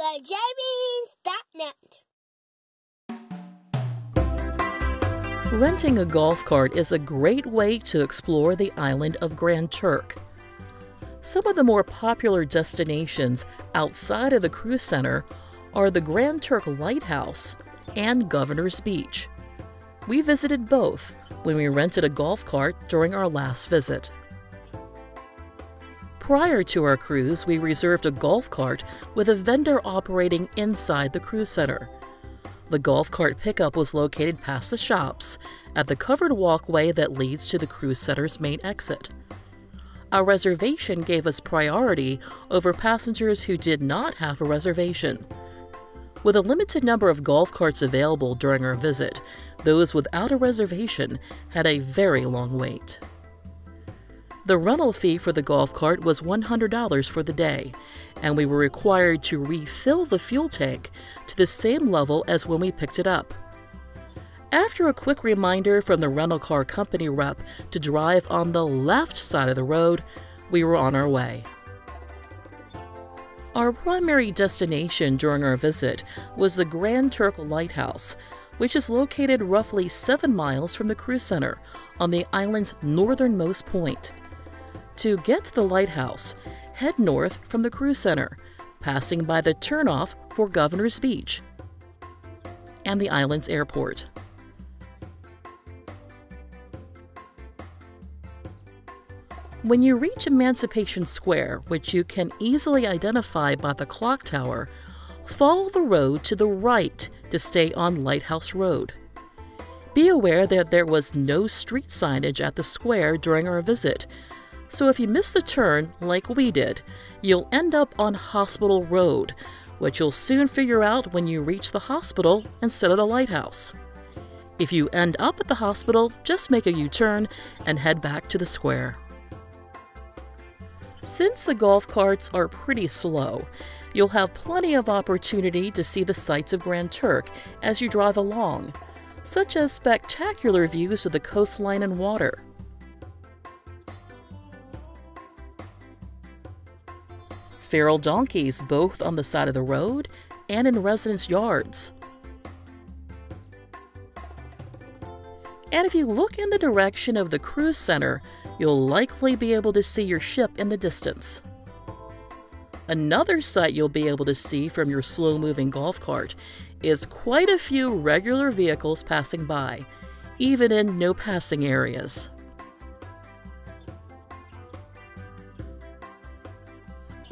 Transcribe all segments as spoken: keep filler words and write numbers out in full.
The Jelly Beans dot net. Renting a golf cart is a great way to explore the island of Grand Turk. Some of the more popular destinations outside of the cruise center are the Grand Turk Lighthouse and Governor's Beach. We visited both when we rented a golf cart during our last visit. Prior to our cruise, we reserved a golf cart with a vendor operating inside the cruise center. The golf cart pickup was located past the shops at the covered walkway that leads to the cruise center's main exit. Our reservation gave us priority over passengers who did not have a reservation. With a limited number of golf carts available during our visit, those without a reservation had a very long wait. The rental fee for the golf cart was one hundred dollars for the day, and we were required to refill the fuel tank to the same level as when we picked it up. After a quick reminder from the rental car company rep to drive on the left side of the road, we were on our way. Our primary destination during our visit was the Grand Turk Lighthouse, which is located roughly seven miles from the cruise center on the island's northernmost point. To get to the lighthouse, head north from the cruise center, passing by the turnoff for Governor's Beach and the island's airport. When you reach Emancipation Square, which you can easily identify by the clock tower, follow the road to the right to stay on Lighthouse Road. Be aware that there was no street signage at the square during our visit, so if you miss the turn, like we did, you'll end up on Hospital Road, which you'll soon figure out when you reach the hospital instead of the lighthouse. If you end up at the hospital, just make a U-turn and head back to the square. Since the golf carts are pretty slow, you'll have plenty of opportunity to see the sights of Grand Turk as you drive along, such as spectacular views of the coastline and water. Feral donkeys both on the side of the road and in residents' yards. And if you look in the direction of the cruise center, you'll likely be able to see your ship in the distance. Another sight you'll be able to see from your slow-moving golf cart is quite a few regular vehicles passing by, even in no-passing areas.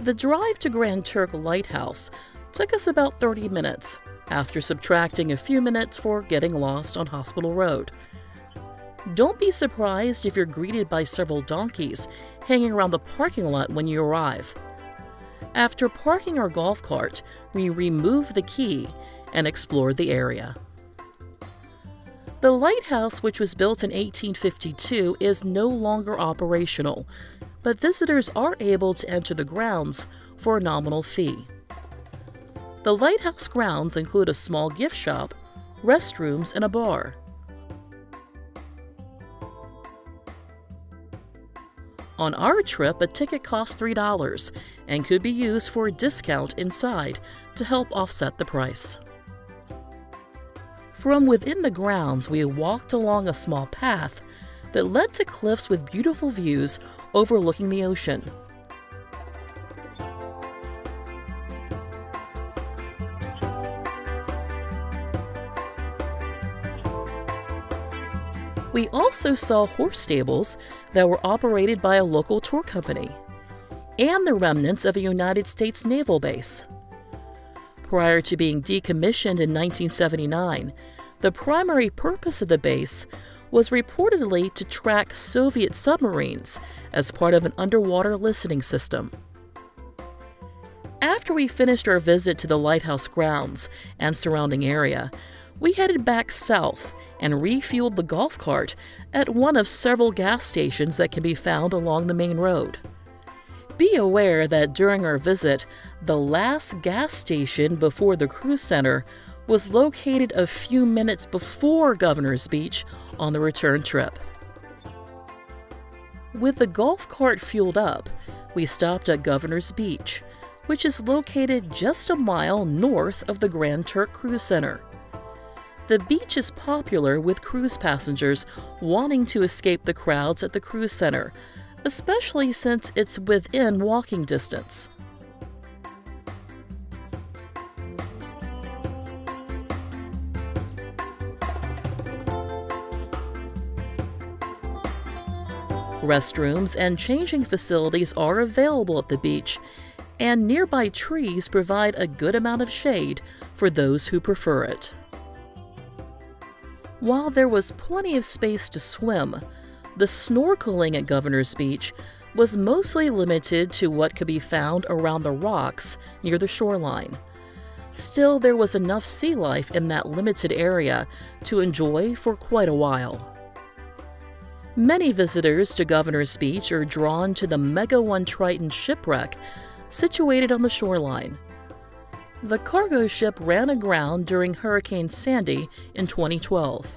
The drive to Grand Turk Lighthouse took us about thirty minutes, after subtracting a few minutes for getting lost on Hospital Road. Don't be surprised if you're greeted by several donkeys hanging around the parking lot when you arrive. After parking our golf cart, we removed the key and explored the area. The lighthouse, which was built in eighteen fifty-two, is no longer operational, but visitors are able to enter the grounds for a nominal fee. The lighthouse grounds include a small gift shop, restrooms, and a bar. On our trip, a ticket cost three dollars and could be used for a discount inside to help offset the price. From within the grounds, we walked along a small path that led to cliffs with beautiful views overlooking the ocean. We also saw horse stables that were operated by a local tour company and the remnants of a United States naval base. Prior to being decommissioned in nineteen seventy-nine, the primary purpose of the base was reportedly to track Soviet submarines as part of an underwater listening system. After we finished our visit to the lighthouse grounds and surrounding area, we headed back south and refueled the golf cart at one of several gas stations that can be found along the main road. Be aware that during our visit, the last gas station before the cruise center was located a few minutes before Governor's Beach on the return trip. With the golf cart fueled up, we stopped at Governor's Beach, which is located just a mile north of the Grand Turk Cruise Center. The beach is popular with cruise passengers wanting to escape the crowds at the cruise center, especially since it's within walking distance. Restrooms and changing facilities are available at the beach, and nearby trees provide a good amount of shade for those who prefer it. While there was plenty of space to swim, the snorkeling at Governor's Beach was mostly limited to what could be found around the rocks near the shoreline. Still, there was enough sea life in that limited area to enjoy for quite a while. Many visitors to Governor's Beach are drawn to the Mega One Triton shipwreck situated on the shoreline. The cargo ship ran aground during Hurricane Sandy in twenty twelve,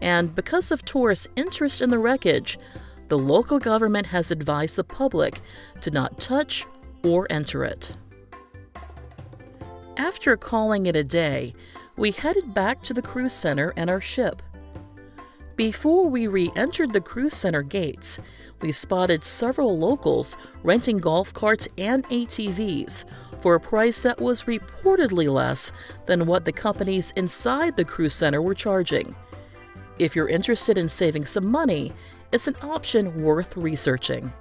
and because of tourists' interest in the wreckage, the local government has advised the public to not touch or enter it. After calling it a day, we headed back to the cruise center and our ship. Before we re-entered the cruise center gates, we spotted several locals renting golf carts and A T Vs for a price that was reportedly less than what the companies inside the cruise center were charging. If you're interested in saving some money, it's an option worth researching.